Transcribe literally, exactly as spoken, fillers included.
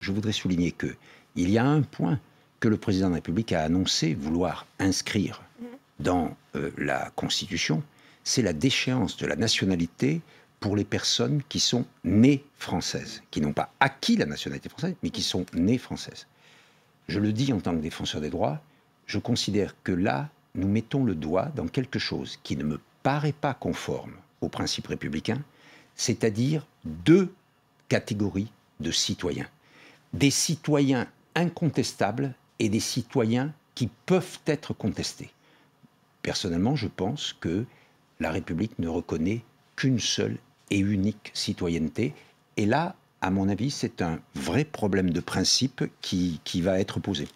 Je voudrais souligner que il y a un point que le président de la République a annoncé vouloir inscrire dans euh, la Constitution, c'est la déchéance de la nationalité pour les personnes qui sont nées françaises, qui n'ont pas acquis la nationalité française, mais qui sont nées françaises. Je le dis en tant que défenseur des droits, je considère que là, nous mettons le doigt dans quelque chose qui ne me paraît pas conforme aux principes républicains, c'est-à-dire deux catégories de citoyens. Des citoyens incontestables et des citoyens qui peuvent être contestés. Personnellement, je pense que la République ne reconnaît qu'une seule et unique citoyenneté. Et là, à mon avis, c'est un vrai problème de principe qui, qui va être posé.